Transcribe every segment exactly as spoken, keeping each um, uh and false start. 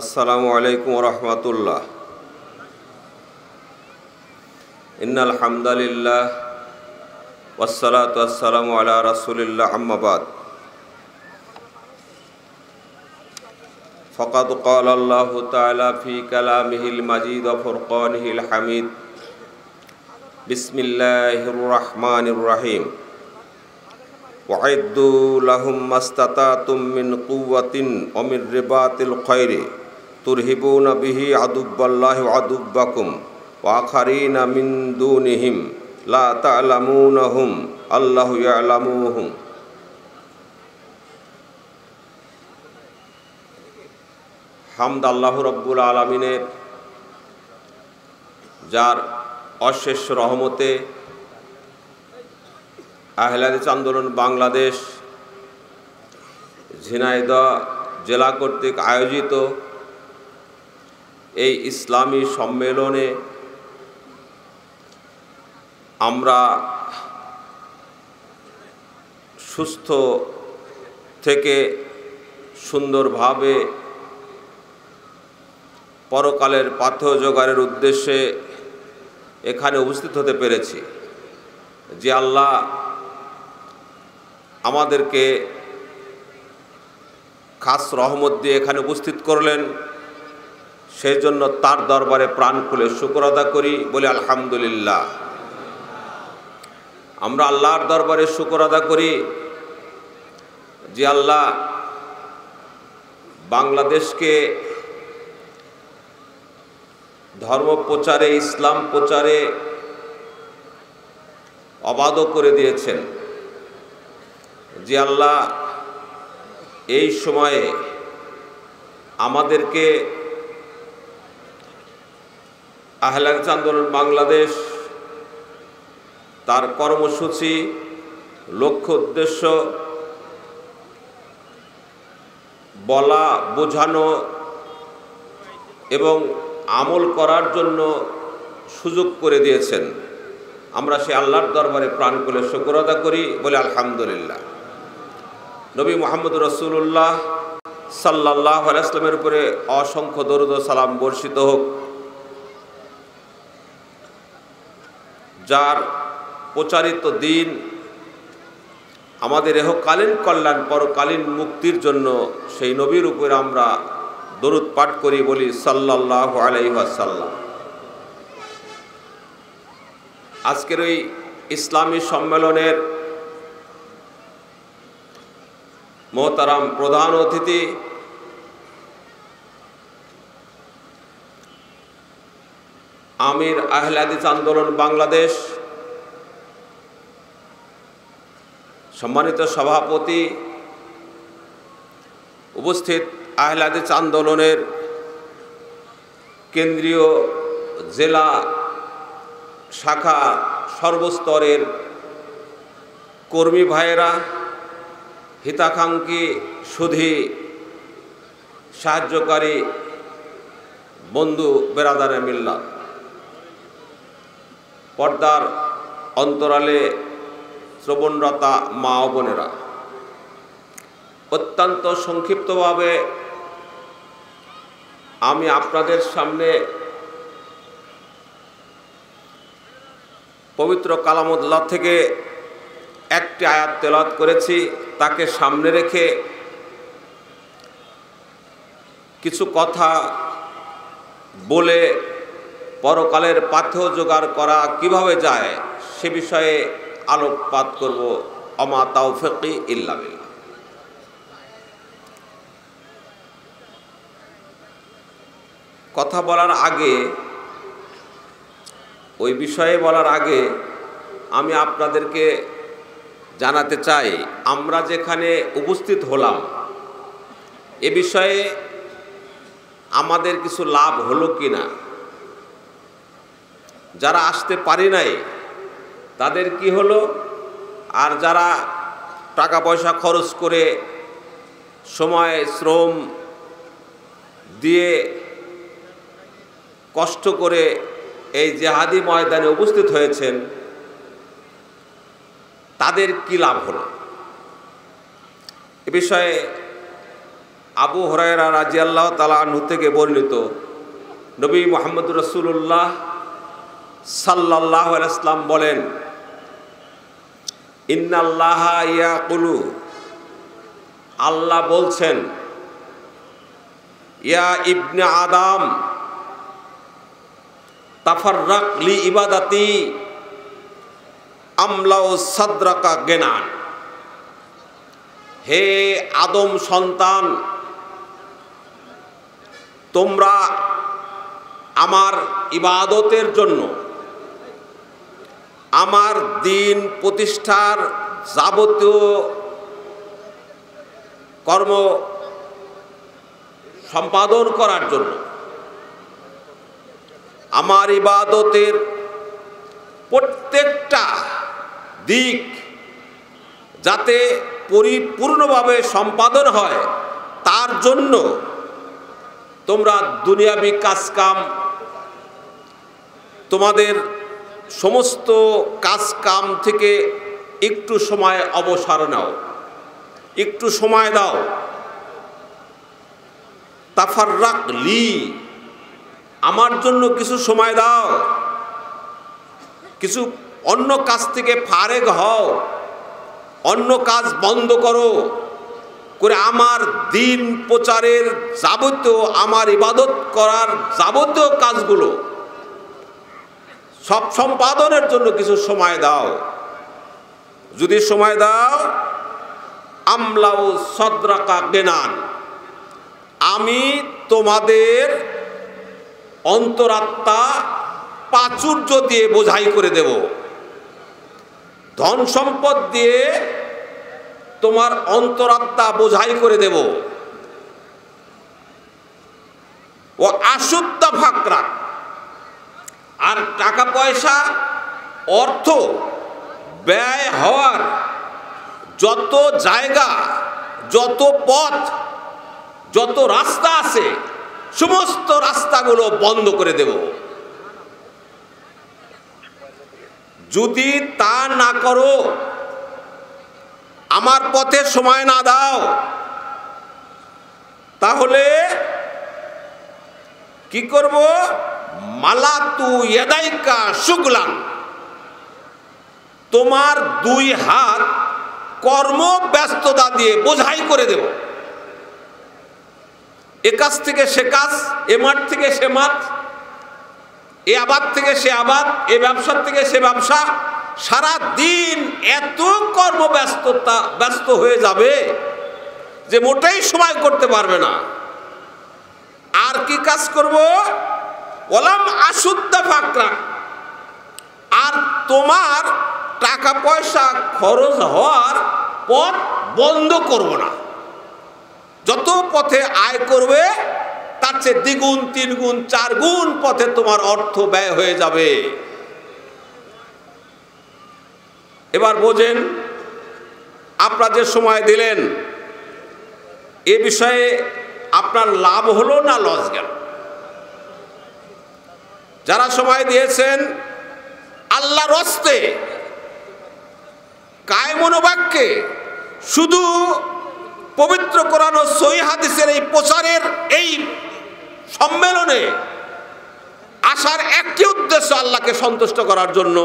अस्सलामु अलैकुम वरहमतुल्लाह। इन्नल हम्दुलिल्लाह वस्सलातु वस्सलामु अला रसूलिल्लाह। अम्मा बाद फ़क़द क़ाल अल्लाहु तआला फ़ी कलामिहिल मजीद व फ़ुरक़ानिहिल हमीद। बिस्मिल्लाहिर रहमानिर रहीम। वअद्दू लहुम मस्ततातुम मिन कुव्वतिन व मिन रिबातिल ख़ैरि तुरहिबून बिही अदुब्बल्लाहि व अदुब्बकुम व आख़रीन मिन दूनिहिम ला तअलमूनहुम अल्लाहु यअलमुहुम। হামদ আল্লাহ রব্বুল আলামিনের, যার অশেষ রহমতে আহলে হাদিস আন্দোলন বাংলাদেশ ঝিনাইদহ জেলা কর্তৃক আয়োজিত এই ইসলামী সম্মেলনে আমরা সুস্থ থেকে সুন্দরভাবে পরকালের পাথেয় জোগাড়ের উদ্দেশ্যে এখানে উপস্থিত হতে পেরেছি। যে আল্লাহ আমাদেরকে খাস রহমত দিয়ে এখানে উপস্থিত করলেন, সেই জন্য তার দরবারে প্রাণ খুলে শুকর আদা করি, বলি আলহামদুলিল্লাহ। আমরা আল্লাহর দরবারে শুকর আদা করি যে আল্লাহ বাংলাদেশকে ধর্ম প্রচারে, ইসলাম প্রচারে অবাধ করে দিয়েছেন। যে আল্লাহ এই সময়ে আমাদেরকে আহলে হাদিস আন্দোলন বাংলাদেশ তার কর্মসূচি, লক্ষ্য, উদ্দেশ্য বলা, বোঝানো এবং আমল করার জন্য সুযোগ করে দিয়েছেন। আমরা সে আল্লাহর দরবারে প্রাণ খুলে শুকর আদা করি, বলে আলহামদুলিল্লাহ। নবী মুহাম্মদ রাসূলুল্লাহ সাল্লাল্লাহু আলাইহি ওয়াসাল্লামের উপরে অসংখ্য দরুদ ও সালাম বর্ষিত হোক, যার প্রচারিত দিন আমাদের এহকালীন কল্যাণ, পরকালীন মুক্তির জন্য সেই নবীর উপরে আমরা দরুদ পাঠ করি, বলি সাল্লাল্লাহু আলাইহি ওয়াসাল্লাম। আজকের ওই ইসলামী সম্মেলনের মোহতারাম প্রধান অতিথি আমির আহলে হাদিস আন্দোলন বাংলাদেশ, সম্মানিত সভাপতি, উপস্থিত আহলে হাদিস আন্দোলনের কেন্দ্রীয়, জেলা, শাখা, সর্বস্তরের কর্মী ভাইয়েরা, হিতাকাঙ্ক্ষী, সুধী, সাহায্যকারী বন্ধু বেরাদারে মিল্লাত, পর্দার অন্তরালে শ্রবণরতা মা ও বোনেরা, অত্যন্ত সংক্ষিপ্তভাবে আমি আপনাদের সামনে পবিত্র কালামুল্লাহ থেকে একটি আয়াত তেলাওয়াত করেছি। তাকে সামনে রেখে কিছু কথা বলে পরকালের পাথেয় জোগাড় করা কিভাবে যায় সে বিষয়ে আলোকপাত করব। আমা তাওফিকি ইল্লা বিল্লাহ। কথা বলার আগে, ওই বিষয়ে বলার আগে আমি আপনাদেরকে জানাতে চাই, আমরা যেখানে উপস্থিত হলাম এ বিষয়ে আমাদের কিছু লাভ হলো কি না, যারা আসতে পারি নাই তাদের কি হলো, আর যারা টাকা পয়সা খরচ করে সময় শ্রম দিয়ে কষ্ট করে এই জিহাদি ময়দানে উপস্থিত হয়েছেন তাদের কি লাভ হলো, এ বিষয়ে আবু হুরায়রা রাদিয়াল্লাহু তাআলা আনহু থেকে বর্ণিত নবী মুহাম্মদ রাসূলুল্লাহ সাল্লাল্লাহু আলাইহি ওয়াসাল্লাম বলেন ইন্নাল্লাহা ইয়াকুলু আল্লাহ বলছেন ইয়া ইবনে আদম তাফাররাক লি ইবাদাতি আমলাউ সাদরাকা গিনান হে আদম সন্তান তোমরা আমার ইবাদতের জন্য আমার দিন প্রতিষ্ঠার যাবতীয় কর্ম সম্পাদন করার জন্য আমার ইবাদতের প্রত্যেকটা দিক যাতে পরিপূর্ণভাবে সম্পাদন হয় তার জন্য তোমরা দুনিয়াবি কাজকাম তোমাদের সমস্ত কাজকাম থেকে একটু সময় অবসর নাও একটু সময় দাও তাফাররাক লি আমার জন্য কিছু সময় দাও কিছু অন্য কাজ থেকে ফারেগ হও অন্য কাজ বন্ধ করো করে আমার দিন প্রচারের যাবতীয় আমার ইবাদত করার যাবতীয় কাজগুলো সব সম্পাদনের জন্য কিছু সময় দাও যদি সময় দাও আমলাউ সদরাকা গিনান আমি তোমাদের অন্তরাত্মা প্রাচুর্য দিয়ে বোঝাই করে দেব ধন সম্পদ দিয়ে তোমার অন্তরাত্মা বোঝাই করে দেব ও আসুদ্ধ ফাকরা আর টাকা পয়সা অর্থ ব্যয় হওয়ার যত জায়গা যত পথ যত রাস্তা আছে সমস্ত রাস্তাগুলো বন্ধ করে দেব যদি তা না করো আমার পথে সময় না দাও তাহলে কি করব মালাতু ইয়াদাইকা শুগলান তোমার দুই হাত কর্ম ব্যস্ততা দিয়ে বোঝাই করে দেব এ কাজ থেকে সে কাজ এ মাঠ থেকে সে মাঠ এ আবাদ থেকে সে আবাদ এ ব্যবসার থেকে সে ব্যবসা সারা দিন এত কর্মব্যস্ততা ব্যস্ত হয়ে যাবে যে মোটেই সময় করতে পারবে না আর কি কাজ করব ওলাম আসুদ্ধা ফাকরা আর তোমার টাকা পয়সা খরচ হওয়ার পথ বন্ধ করব না যত পথে আয় করবে তার চেয়ে দ্বিগুণ তিনগুণ চারগুণ পথে তোমার অর্থ ব্যয় হয়ে যাবে এবার বোঝেন আপনারা যে সময় দিলেন এ বিষয়ে আপনার লাভ হলো না লস গেল যারা সময় দিয়েছেন আল্লাহর হস্তে কায় মনোবাক্যে শুধু পবিত্র কোরআন ও সহিহ হাদিসের এই প্রচারের এই সম্মেলনে আসার একটি উদ্দেশ্য আল্লাহকে সন্তুষ্ট করার জন্য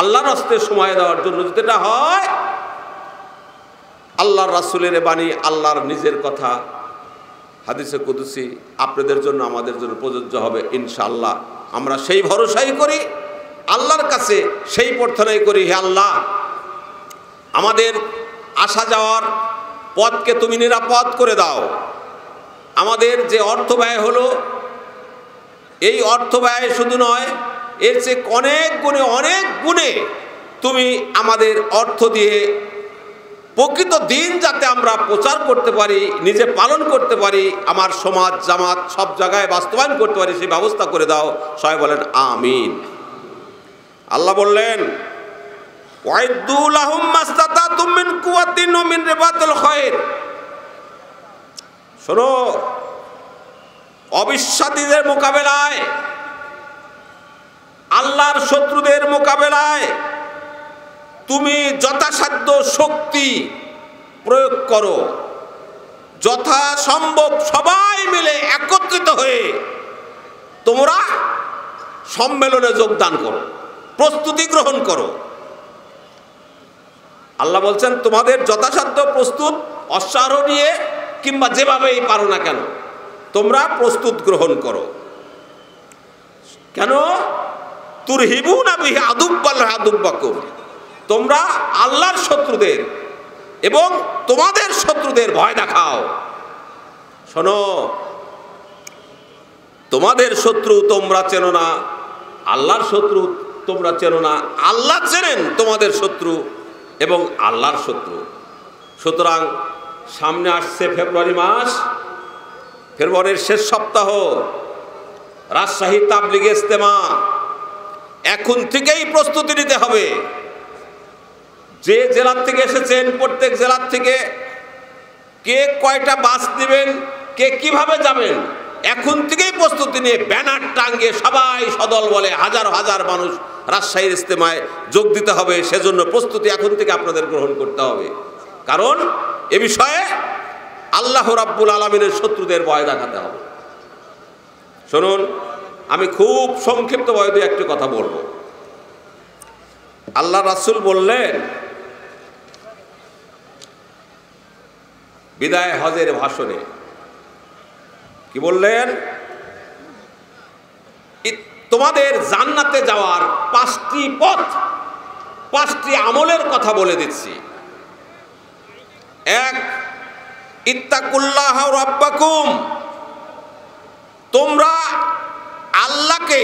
আল্লাহর হস্তে সময় দেওয়ার জন্য যদি এটা হয় আল্লাহর রাসূলের বাণী আল্লাহর নিজের কথা হাদিসে কুদসি আপনাদের জন্য আমাদের জন্য প্রযোজ্য হবে ইনশাআল্লাহ আমরা সেই ভরসাই করি আল্লাহর কাছে সেই প্রার্থনাই করি হে আল্লাহ আমাদের আসা যাওয়ার পথকে তুমি নিরাপদ করে দাও আমাদের যে অর্থ ব্যয় হলো এই অর্থ ব্যয় শুধু নয় এর চেয়ে অনেক গুণে অনেক গুণে তুমি আমাদের অর্থ দিয়ে প্রকৃত দিন যাতে আমরা প্রচার করতে পারি নিজে পালন করতে পারি আমার সমাজ জামাত সব জায়গায় বাস্তবায়ন করতে পারি সেই ব্যবস্থা করে দাও সবাই বলেন আমিন আল্লাহ বললেন শোনো অবিশ্বাসীদের মোকাবেলায় আল্লাহর শত্রুদের মোকাবেলায় তুমি যথাসাধ্য শক্তি প্রয়োগ করো যথা সম্ভব সবাই মিলে একত্রিত হয়ে তোমরা সম্মেলনে যোগদান করো, প্রস্তুতি গ্রহণ করো। আল্লাহ বলছেন তোমাদের যথাসাধ্য প্রস্তুত অশ্বারোহী নিয়ে কিংবা যেভাবেই পারো না কেন তোমরা প্রস্তুত গ্রহণ করো। কেন? তুরহিবুনা বিহি আদুব্বাল্লাহ আদুব্বাকুম, তোমরা আল্লাহর শত্রুদের এবং তোমাদের শত্রুদের ভয় দেখাও। শোনো, তোমাদের শত্রু তোমরা চেনো না, আল্লাহর শত্রু তোমরা চেনো না, আল্লাহ চেনেন তোমাদের শত্রু এবং আল্লাহর শত্রু। সুতরাং সামনে আসছে ফেব্রুয়ারি মাস, ফেব্রুয়ারির শেষ সপ্তাহ রাজশাহী তাবলিগ ইজতেমা, এখন থেকেই প্রস্তুতি নিতে হবে। যে জেলার থেকে এসেছেন প্রত্যেক জেলার থেকে কে কয়টা বাস নেবেন, কে কিভাবে যাবেন, এখন থেকেই প্রস্তুতি নিয়ে ব্যানার টাঙ্গে সবাই সদল বলে হাজার হাজার মানুষ রাজশাহীর ইজতেমায় যোগ দিতে হবে। সেজন্য প্রস্তুতি এখন থেকে আপনাদের গ্রহণ করতে হবে, কারণ এ বিষয়ে আল্লাহ রাব্বুল আলামিনের শত্রুদের ভয় দেখাতে হবে। শুনুন, আমি খুব সংক্ষিপ্ত ভয় দিয়ে একটি কথা বলবো। আল্লাহ রাসূল বললেন বিদায় হজের ভাষণে, কি বললেন? তোমাদের জান্নাতে যাওয়ার পাঁচটি পথ, পাঁচটি আমলের কথা বলে দিচ্ছি। এক, ইত্তাকুল্লাহ রাব্বাকুম, তোমরা আল্লাহকে,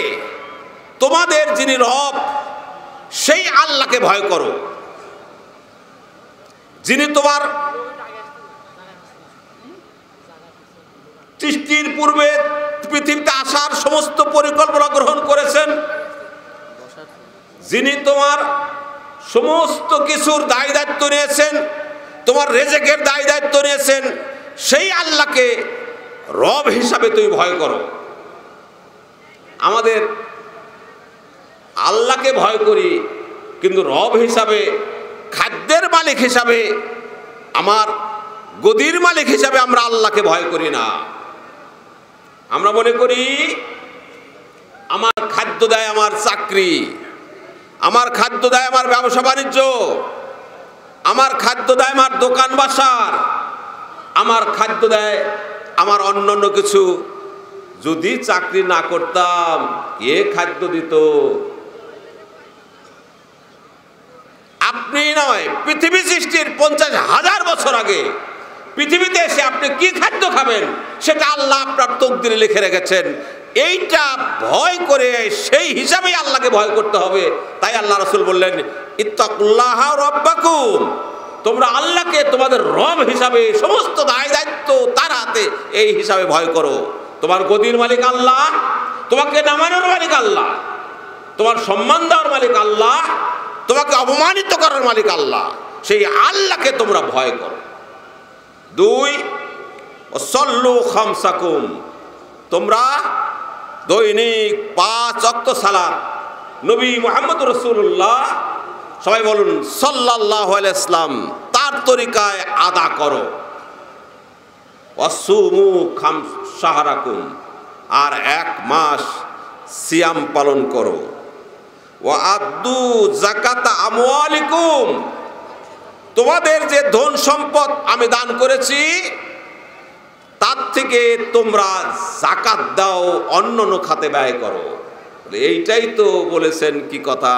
তোমাদের যিনি রব সেই আল্লাহকে ভয় করো, যিনি তোমার সৃষ্টির পূর্বে পৃথিবীতে আসার সমস্ত পরিকল্পনা গ্রহণ করেছেন, যিনি তোমার সমস্ত কিছুর দায় দায়িত্ব নিয়েছেন, তোমার রেজেকের দায় দায়িত্ব নিয়েছেন, সেই আল্লাহকে রব হিসাবে তুমি ভয় করো। আমাদের আল্লাহকে ভয় করি, কিন্তু রব হিসাবে, খাদ্যের মালিক হিসাবে, আমার গদির মালিক হিসাবে আমরা আল্লাহকে ভয় করি না। আমরা মনে করি আমার খাদ্য দেয় আমার চাকরি, আমার খাদ্য দেয় আমার ব্যবসা বাণিজ্য, আমার খাদ্য দেয় আমার দোকান বাসার, আমার খাদ্য দেয় আমার অন্যান্য কিছু। যদি চাকরি না করতাম কে খাদ্য দিত? আপনি নয়, পৃথিবী সৃষ্টির পঞ্চাশ হাজার বছর আগে পৃথিবীতে এসে আপনি কি খাদ্য খাবেন সেটা আল্লাহ আপনার তকদিরে লিখে রেখেছেন। এইটা ভয় করে, সেই হিসাবেই আল্লাহকে ভয় করতে হবে। তাই আল্লাহ রাসূল বললেন ইত্তাকুল্লাহ রাব্বাকুম, তোমরা আল্লাহকে তোমাদের রব হিসাবে, সমস্ত দায় দায়িত্ব তার হাতে, এই হিসাবে ভয় করো। তোমার গদির মালিক আল্লাহ, তোমাকে নামানোর মালিক আল্লাহ, তোমার সম্মান দেওয়ার মালিক আল্লাহ, তোমাকে অপমানিত করার মালিক আল্লাহ, সেই আল্লাহকে তোমরা ভয় করো। দুই, সল্লু খামসাকুম, তোমরা দৈনিক পাঁচ ওয়াক্ত সালাত, নবী মুহাম্মদ রাসূলুল্লাহ, সবাই বলুন সাল্লাল্লাহু আলাইহি সাল্লাম, তার তরিকায় আদা করো। ওয়াসুমু খামস শাহরাকুম, আর এক মাস সিয়াম পালন করো। ওয়া আদু যাকাতা আমওয়ালিকুম, তোমাদের যে ধন সম্পদ আমি দান করেছি তার থেকে তোমরা যাকাত দাও, অন্য অন্য খাতে ব্যয় করো। এইটাই তো বলেছেন, কি কথা?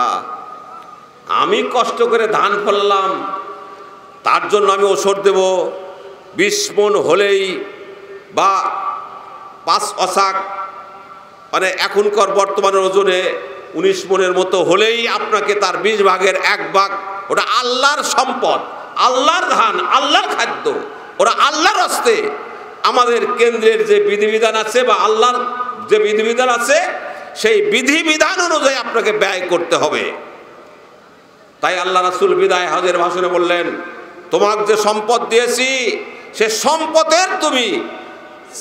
আমি কষ্ট করে ধান ফলালাম, তার জন্য আমি ওষুধ দেব, বিশ মণ হলেই বা পাঁচ অশাক, মানে এখনকার বর্তমানের ওজনে উনিশ মণের মতো হলেই আপনাকে তার বিশ ভাগের এক ভাগ, ওটা আল্লাহর সম্পদ, আল্লাহর ধান, আল্লাহর খাদ্য, ওরা আল্লাহর হস্তে। আমাদের কেন্দ্রের যে বিধিবিধান আছে বা আল্লাহর যে বিধিবিধান আছে সেই বিধিবিধান অনুযায়ী আপনাকে ব্যয় করতে হবে। তাই আল্লাহ রাসূল বিদায় হজের ভাষণে বললেন তোমাকে যে সম্পদ দিয়েছি সে সম্পদের তুমি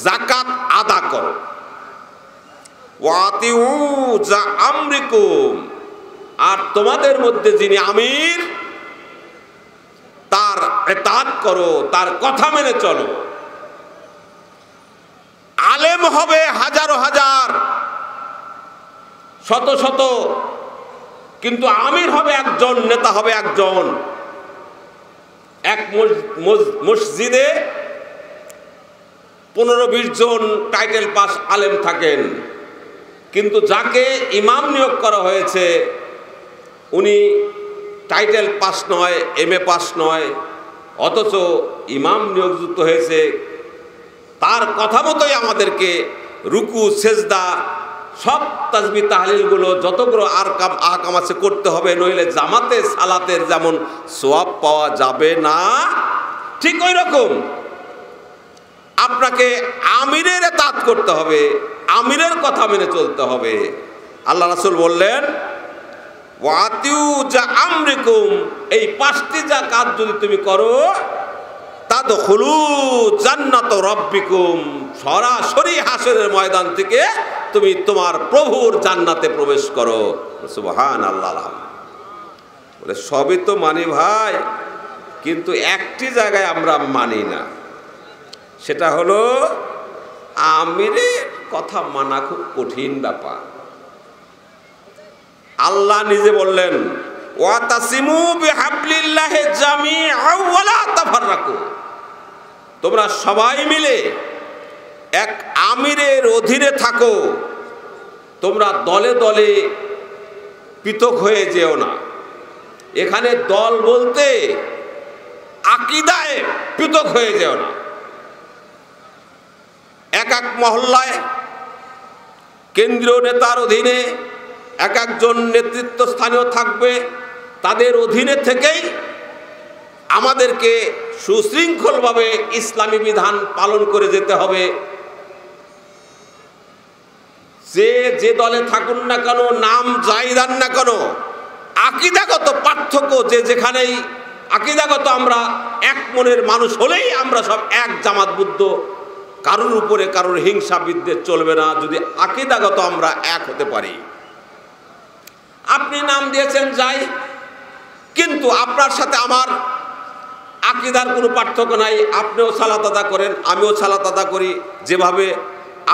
যাকাত আদা করো। ওয়াতিউ যা আমরিকুম, আর তোমাদের মধ্যে যিনি আমির তার ইতাআত করো, তার কথা মেনে চলো। আলেম হবে হাজারো হাজার শত শত কিন্তু আমির হবে একজন নেতা হবে একজন এক মসজিদে पंद्रह बीस জন টাইটেল পাস আলেম থাকেন কিন্তু যাকে ইমাম নিয়োগ করা হয়েছে উনি টাইটেল পাস নয় এমএ পাস নয় অথচ ইমাম নিয়োগযুক্ত হয়েছে তার কথা মতোই আমাদেরকে রুকু সেজদা সব তাসবিহ তাহলিলগুলো যতগুলো আরকাম আহকাম আছে করতে হবে নইলে জামাতে সালাতের যেমন সওয়াব পাওয়া যাবে না ঠিক ওই রকম আপনাকে আমিরের তাত করতে হবে আমিরের কথা মেনে চলতে হবে আল্লাহ রাসূল বললেন ওয়াতিউ যা আমরিকুম এই পাঁচটি যা কাজ যদি তুমি করো তাদখুলু জান্নাত রব্বিকুম সরাসরি হাসরের ময়দান থেকে তুমি তোমার প্রভুর জান্নাতে প্রবেশ করো সুবহানাল্লাহ বলে সবই তো মানি ভাই কিন্তু একটি জায়গায় আমরা মানি না সেটা হলো আমিরের কথা মানা খুব কঠিন ব্যাপার আল্লাহ নিজে বললেন ওয়াতাসিমু বিহাবলিল্লাহি জামিআও ওয়ালা তাফাররাকু তোমরা সবাই মিলে এক আমিরের অধীনে থাকো তোমরা দলে দলে পৃথক হয়ে যেও না এখানে দল বলতে আকীদায় পৃথক হয়ে যেও না एक एक महल्लाय केंद्रीय नेतार अधीने एक एक जन नेतृत्व स्थानीय थाकबे तादेर अधीने थेकेई आमादेरके सुशृंखलभावे इस्लामी विधान पालन करे जेते होबे जे जे दले थाकुन ना केनो नाम जाई दान ना केनो आकिदागत पार्थक्य जे जेखानेई आकिदागत आमरा एक मनेर मानुष होलेई आमरा सब एक जामातबुद्ध কারোর উপরে কারোর হিংসা বিদ্বেষ চলবে না যদি আকীদাগত আমরা এক হতে পারি আপনি নাম দিয়েছেন যাই কিন্তু আপনার সাথে আমার আকীদার কোনো পার্থক্য নাই আপনিও সালাত আদায় করেন আমিও সালাত আদায় করি যেভাবে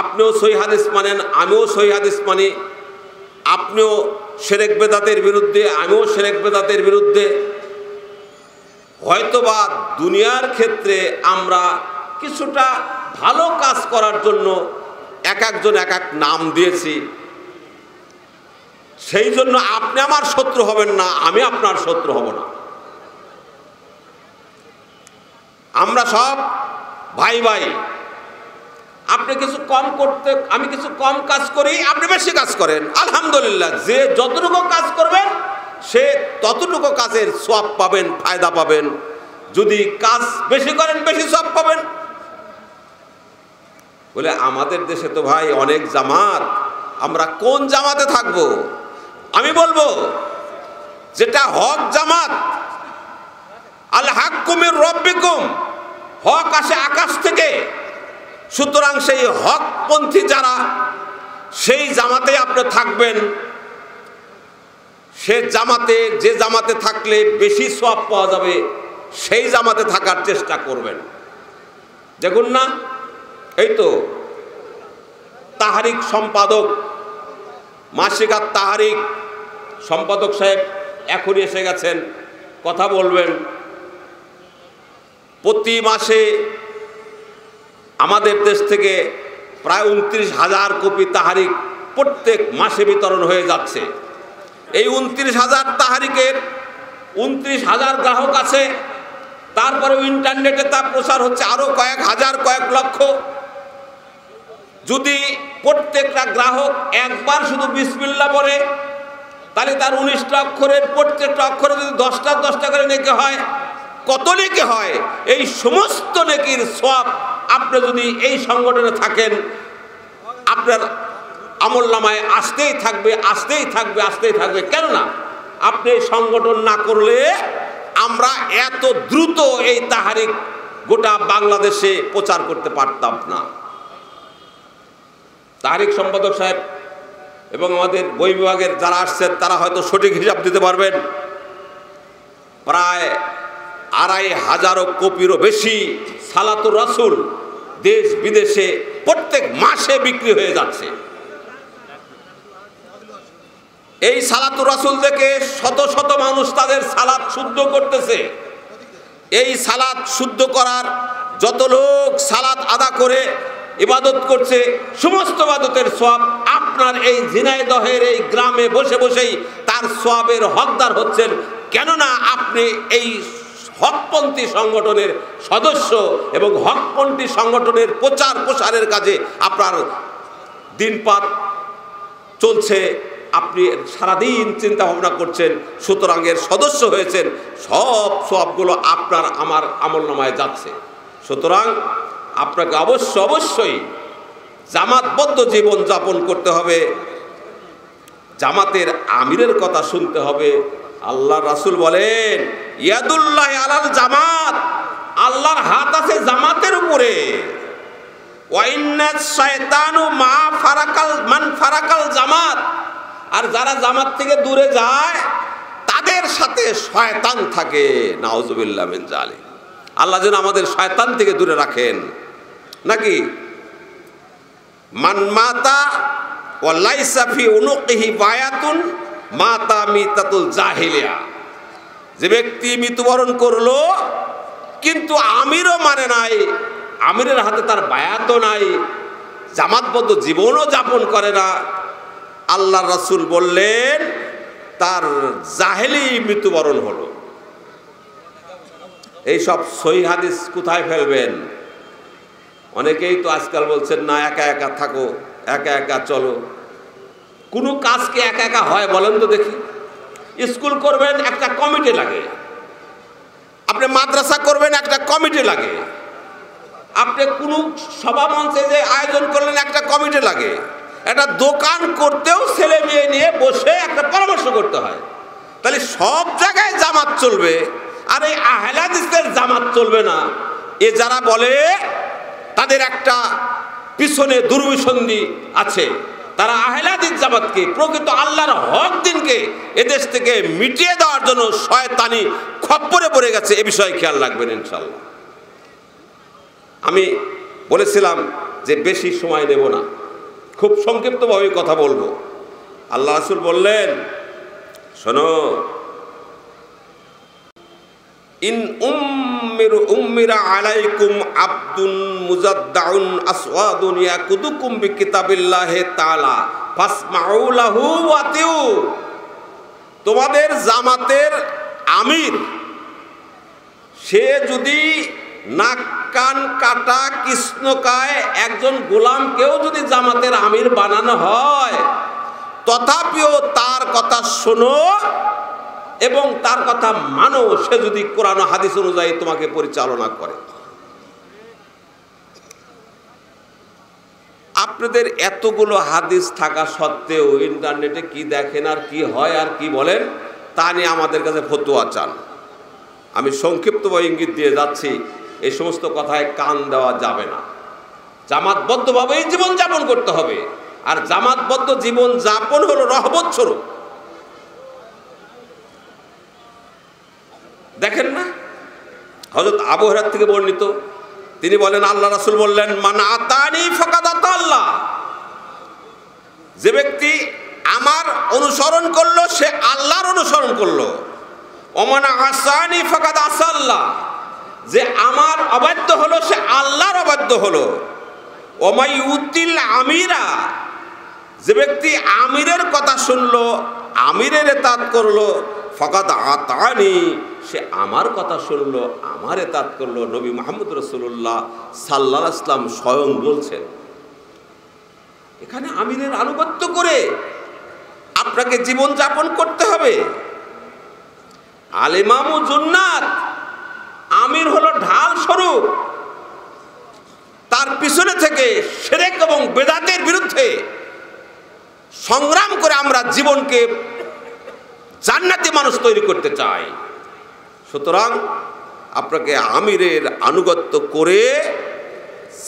আপনিও সহিহ হাদিস মানেন আমিও সহিহ হাদিস মানি আপনিও শিরক বেদাতের বিরুদ্ধে আমিও শিরক বেদাতের বিরুদ্ধে হয়তোবা দুনিয়ার ক্ষেত্রে আমরা কিছুটা ভালো কাজ করার জন্য এক একজন এক এক নাম দিয়েছি সেই জন্য আপনি আমার শত্রু হবেন না আমি আপনার শত্রু হব না আমরা সব ভাই ভাই আপনি কিছু কম করতে আমি কিছু কম কাজ করি আপনি বেশি কাজ করেন আলহামদুলিল্লাহ যে যতটুকু কাজ করবেন সে ততটুকু কাজের সওয়াব পাবেন ফায়দা পাবেন যদি কাজ বেশি করেন বেশি সওয়াব পাবেন বলে আমাদের দেশে তো ভাই অনেক জামাত আমরা কোন জামাতে থাকব আমি বলবো যেটা হক জামাত আল হাক্কু মির রব্বিকুম হক আসে আকাশ থেকে সুতরাং সেই হকপন্থী যারা সেই জামাতে আপনি থাকবেন সে জামাতে যে জামাতে থাকলে বেশি সওয়াব পাওয়া যাবে সেই জামাতে থাকার চেষ্টা করবেন দেখুন না এই তো তাহরিক সম্পাদক মাসিকার তাহরিক সম্পাদক সাহেব এখনই এসে গেছেন কথা বলবেন প্রতি মাসে আমাদের দেশ থেকে প্রায় উনত্রিশ হাজার কপি তাহরিক প্রত্যেক মাসে বিতরণ হয়ে যাচ্ছে এই উনত্রিশ হাজার তাহরিকের উনত্রিশ হাজার গ্রাহক আছে তারপরে ইন্টারনেটে তা প্রচার হচ্ছে আরও কয়েক হাজার কয়েক লক্ষ যদি প্রত্যেকটা গ্রাহক একবার শুধু বিসমিল্লাহ বলে তাহলে তার উনিশটা অক্ষরের প্রত্যেকটা অক্ষরে যদি দশটা দশটা করে নেকি হয় কত নেকি হয় এই সমস্ত নেকির সওয়াব আপনি যদি এই সংগঠনে থাকেন আপনার আমলনামায় আসতেই থাকবে আসতেই থাকবে আসতেই থাকবে কেননা আপনি এই সংগঠন না করলে আমরা এত দ্রুত এই তাহরিক গোটা বাংলাদেশে প্রচার করতে পারতাম না তাহরিক সম্পাদক সাহেব এবং আমাদের বই বিভাগের যারা আসছেন তারা হয়তো সঠিক হিসাব দিতে পারবেন প্রায় আড়াই হাজারো কপিরও বেশি সালাতুর রাসূল देश विदेशे प्रत्येक मासे बिक्री हो जाচ্ছে। এই সালাতুর রাসূল থেকে শত শত মানুষ তাদের সালাত শুদ্ধ করতেছে। এই সালাত শুদ্ধ করার যত লোক সালাত আদা করে ইবাদত করছে সমস্ত ইবাদতের সওয়াব আপনার এই ঝিনাইদহের এই গ্রামে বসে বসেই তার সওয়াবের হকদার হচ্ছেন, কেননা আপনি এই হকপন্থী সংগঠনের সদস্য এবং হকপন্থী সংগঠনের প্রচার প্রসারের কাজে আপনার দিনপাত চলছে, আপনি সারাদিন চিন্তা ভাবনা করছেন, সুতরাং এর সদস্য হয়েছেন, সব সবগুলো আপনার আমার আমলনামায় যাচ্ছে। সুতরাং আপনাকে অবশ্য অবশ্যই জামাতবদ্ধ জীবন যাপন করতে হবে, জামাতের আমিরের কথা শুনতে হবে। আল্লাহ রাসূল বলেন ইয়াদুল্লাহি আলাল জামাত, আল্লাহর হাত আছে জামাতের উপরে। ওয়া ইন্নাশ শায়তানু মা ফারাকাল মান ফারাকাল জামাত, আর যারা জামাত থেকে দূরে যায় তাদের সাথে শয়তান থাকে। নাউজুবিল্লাহ মিন জালিক। আল্লাহ যেন আমাদের শয়তান থেকে দূরে রাখেন। নাকি মান মাতা ওয়া লাইসা ফি উনুকিহি বায়াতুন মাতা মিতাতুল জাহিলিয়া, যে ব্যক্তি মৃত্যুবরণ করলো কিন্তু আমিরও মানে নাই, আমিরের হাতে তার বায়াতও নাই, জামাতবদ্ধ জীবনও যাপন করে না, আল্লাহ রাসূল বললেন তার জাহেলি মৃত্যুবরণ হলো। এইসব সহিহ হাদিস কোথায় ফেলবেন? অনেকেই তো আজকাল বলছেন না একা একা থাকো, একা একা চলো। কোনো কাজকে একা একা হয় বলেন তো দেখি? স্কুল করবেন একটা কমিটি লাগে, আপনি মাদ্রাসা করবেন একটা কমিটি লাগে, আপনি কোনো সভা মঞ্চে যে আয়োজন করলেন একটা কমিটি লাগে, একটা দোকান করতেও ছেলে মেয়ে নিয়ে বসে একটা পরামর্শ করতে হয়। তাহলে সব জায়গায় জামাত চলবে আর এই আহলে হাদিসের জামাত চলবে না, এ যারা বলে তাদের একটা পিছনে দুর্বিসন্ধি আছে। তারা আহলে হাদিস জামাতকে, প্রকৃত আল্লাহর হক দিনকে এদেশ থেকে মিটিয়ে দেওয়ার জন্য শয়তানি খপ্পরে পড়ে গেছে। এ বিষয়ে খেয়াল রাখবেন ইনশাআল্লাহ। আমি বলেছিলাম যে বেশি সময় নেব না, খুব সংক্ষিপ্তভাবে কথা বলবো। আল্লাহ রাসূল বললেন শোনো, ইন উম্মির উম্মিরা আলাইকুম আব্দুন মুজাদ্দাউন আসওয়াদুন ইয়াকুদুকুম বিকিতাবিল্লাহি তাআলা ফাসমাউ লাহু ওয়া তিউ, তোমাদের জামাতের আমির সে যদি নাক কান কাটা কৃষ্ণকায় একজন গোলামকেও যদি জামাতের আমির বানানো হয়, তথাপিও তার কথা শোনো এবং তার কথা মানো, সে যদি কোরআন ও হাদিস অনুযায়ী তোমাকে পরিচালনা করে। আপনাদের এতগুলো হাদিস থাকা সত্ত্বেও ইন্টারনেটে কি দেখেন আর কি হয় আর কি বলেন তা নিয়ে আমাদের কাছে ফতোয়া চান। আমি সংক্ষিপ্তভাবে ইঙ্গিত দিয়ে যাচ্ছি, এই সমস্ত কথায় কান দেওয়া যাবে না। জামাতবদ্ধভাবেই জীবন যাপন করতে হবে, আর জামাতবদ্ধ জীবন যাপন হলো রহমত স্বরূপ। দেখেন না, হযরত আবু হুরায়রা থেকে বর্ণিত, তিনি বলেন আল্লাহ রাসূল বললেন মান আতানি ফাকাদ আতাল্লাহ, যে ব্যক্তি আমার অনুসরণ করলো সে আল্লাহর অনুসরণ করলো। ওমান আসানি ফাকাদ আসাল্লাহ, যে আমার অবাধ্য হলো সে আল্লাহর অবাধ্য হলো। ওমাই উদ্দিল আমিরা, যে ব্যক্তি আমিরের কথা শুনলো, আমিরের এতাত করলো, ফাকাদ আতানি, সে আমার কথা শুনলো, আমার এতাত করলো। নবী মুহাম্মদ রাসূলুল্লাহ সাল্লাল্লাহু আলাইহি ওয়াসাল্লাম স্বয়ং বলছেন। এখানে আমিরের আনুগত্য করে আপনাকে জীবন যাপন করতে হবে। আল ইমামু জুন্নাত, আমির হলো ঢাল স্বরূপ, তার পিছনে থেকে শিরক এবং বেদাতের বিরুদ্ধে সংগ্রাম করে আমরা জীবনকে জান্নাতি মানুষ তৈরি করতে চাই। সুতরাং আপনাকে আমিরের আনুগত্য করে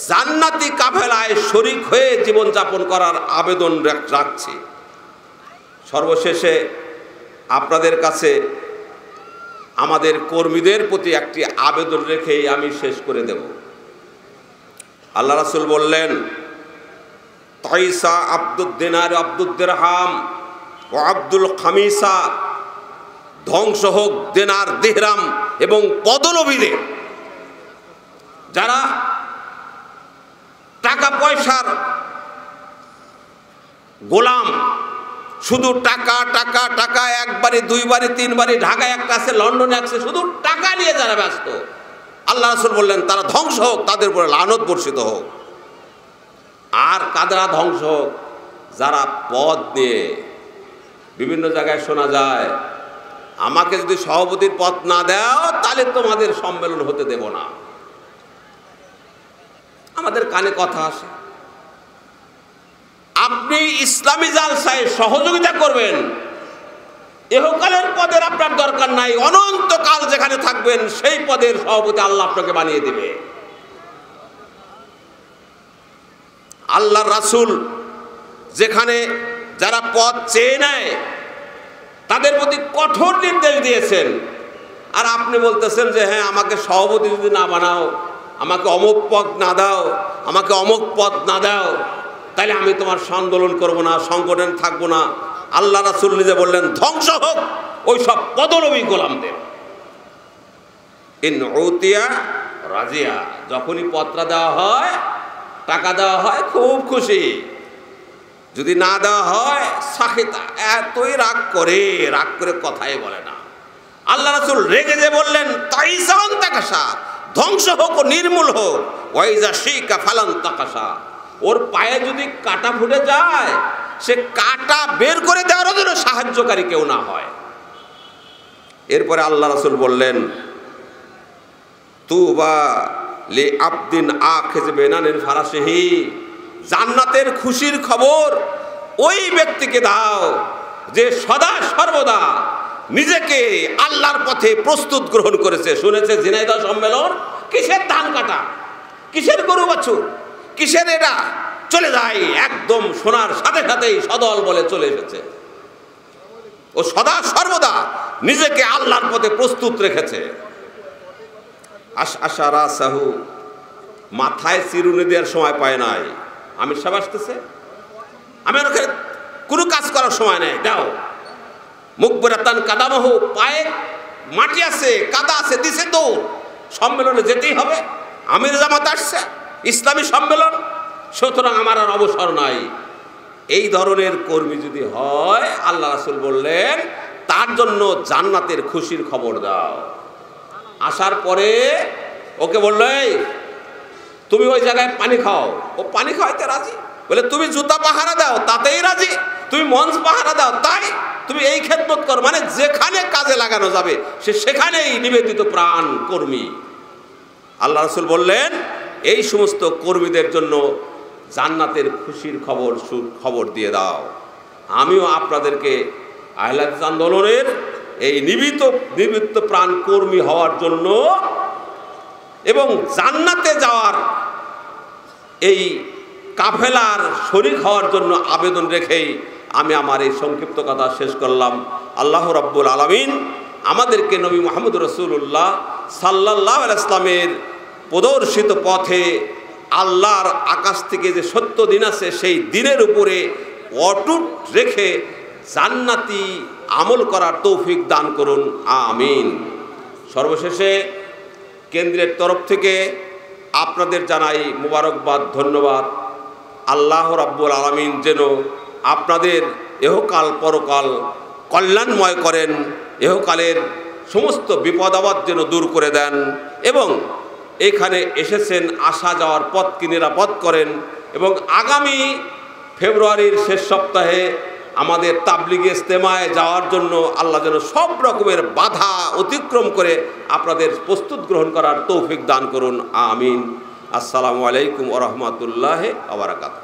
জান্নাতি কাফেলায় শরিক হয়ে জীবনযাপন করার আবেদন রাখছি। সর্বশেষে আপনাদের কাছে আমাদের কর্মীদের প্রতি একটি আবেদন রেখেই আমি শেষ করে দেব। আল্লাহ রাসূল বললেন তাইসা আব্দুদ দিনার আব্দুদ দিরহাম ও আব্দুল খামিসা, ধ্বংস হোক দিনার দিরহাম এবং পদলবীদের, যারা টাকা পয়সার গোলাম, শুধু টাকা টাকা টাকা, একবারে দুইবারে তিনবারে, ঢাকায় একটা আছে, লন্ডনে আছে, শুধু টাকা নিয়ে যারা ব্যস্ত। আল্লাহ রাসূল বললেন তারা ধ্বংস হোক, তাদের উপরে লানত বর্ষিত হোক। আর কাদেরা ধ্বংস হোক? যারা পদ নিয়ে বিভিন্ন জায়গায় শোনা যায়, আমাকে যদি সভাপতির পদ না দাও তাহলে তোমাদের সম্মেলন হতে দেব না। আমাদের কানে কথা আসে, আপনি ইসলামী জালসায় সহযোগিতা করবেন, এহকালের পদের আপনার দরকার নাই, অনন্তকাল যেখানে থাকবেন সেই পদের সভাপতি আল্লাহ আপনাকে বানিয়ে দেবে। আল্লাহর রাসূল যেখানে যারা পদ চেয়ে নেয় তাদের প্রতি কঠোর নির্দেশ দিয়েছেন, আর আপনি বলতেছেন যে হ্যাঁ আমাকে সভাপতি যদি না বানাও, আমাকে অমুক পদ না দাও, আমাকে অমুক পদ না দাও, তাহলে আমি তোমার আন্দোলন করব না, সংগঠন থাকবো না। আল্লাহ রাসূল নিজে বললেন ধ্বংস হোক ওই সব পদলোভী গোলামদের। ইন উতিয়া রাজিয়া, যখনই পত্রা দেওয়া হয়, টাকা দেওয়া হয়, খুব খুশি, যদি না দেওয়া হয় সাখিতা, এতই রাগ করে, রাগ করে কথাই বলে না। আল্লাহ রাসূল রেগে যে বললেন তাইসান তাকাশা, ধ্বংস হোক, নির্মূল হোক। ওয়াইজা শিকা ফালান তাকাশা, ওর পায়ে যদি কাটা ফুটে যায় সে কাটা বের করে দেওয়ার জন্য সাহায্যকারী কেউ না হয়। এরপরে আল্লাহ রাসূল বললেন তুবা লি আবদিন আখিজ বেনানের ফারাসিহি, জান্নাতের খুশির খবর ওই ব্যক্তিকে দাও যে সদা সর্বদা নিজেকে আল্লাহর পথে প্রস্তুত গ্রহণ করেছে। শুনেছে ঝিনাইদহ সম্মেলন, কিসের ধান কাটা, কিসের গরু বাছুর, কিসের এটা, চলে যায় একদম শোনার সাথে সাথেই সদল বলে চলে এসেছে। ও সদা সর্বদা নিজেকে আল্লাহর পথে প্রস্তুত রেখেছে। আশআশারা সাহু, মাথায় চিরুনি দেওয়ার সময় পায় নাই, আমি সব আসতেছে, আমি ওকে কোনো কাজ করার সময় নেই, দাও। মুকবরাতান কাদামহু, পায়ে মাটি আছে, কাদা আছে, দিছে তো সম্মেলনে যেতেই হবে, আমির জামাত আসছে, ইসলামী সম্মেলন, সুতরাং আমার আর অবসর নাই। এই ধরনের কর্মী যদি হয়, আল্লাহ রাসূল বললেন তার জন্য জান্নাতের খুশির খবর দাও। আসার পরে ওকে বললো তুমি ওই জায়গায় পানি খাও, ও পানি খাওয়াইতে রাজি। বলে তুমি জুতা পাহারা দাও, তাতেই রাজি। তুমি মঞ্চ পাহারা দাও, তাই। তুমি এই খেদমত কর, মানে যেখানে কাজে লাগানো যাবে সে সেখানেই নিবেদিত প্রাণ কর্মী। আল্লাহ রাসূল বললেন এই সমস্ত কর্মীদের জন্য জান্নাতের খুশির খবর সুখবর দিয়ে দাও। আমিও আপনাদেরকে আহলে হাদিস আন্দোলনের এই নিবিত নিবৃত্ত প্রাণ কর্মী হওয়ার জন্য এবং জান্নাতে যাওয়ার এই কাফেলার শরীক হওয়ার জন্য আবেদন রেখেই আমি আমার এই সংক্ষিপ্ত কথা শেষ করলাম। আল্লাহ রাব্বুল আলামিন আমাদেরকে নবী মুহাম্মদ রাসূলুল্লাহ সাল্লাল্লাহু আলাইহি ওয়াসাল্লামের প্রদর্শিত পথে আল্লাহর আকাশ থেকে যে সত্য দিন আছে সেই দিনের উপরে অটুট রেখে জান্নাতি আমল করার তৌফিক দান করুন, আমিন। সর্বশেষে কেন্দ্রের তরফ থেকে আপনাদের জানাই মোবারকবাদ, ধন্যবাদ। আল্লাহ রাব্বুল আলামিন যেন আপনাদের এহকাল পরকাল কল্যাণময় করেন, এহকালের সমস্ত বিপদ আপদ যেন দূর করে দেন, এবং এখানে এসেছেন আসা যাওয়ার পথকে নিরাপদ করেন। এবং আগামী ফেব্রুয়ারির শেষ সপ্তাহে আমাদের তাবলিগি ইজতেমায় যাওয়ার জন্য আল্লাহ যেন সব রকমের বাধা অতিক্রম করে আপনাদের প্রস্তুত গ্রহণ করার তৌফিক দান করুন, আমিন। আসসালামু আলাইকুম ওয়া রাহমাতুল্লাহি ওয়া বারাকাতুহু।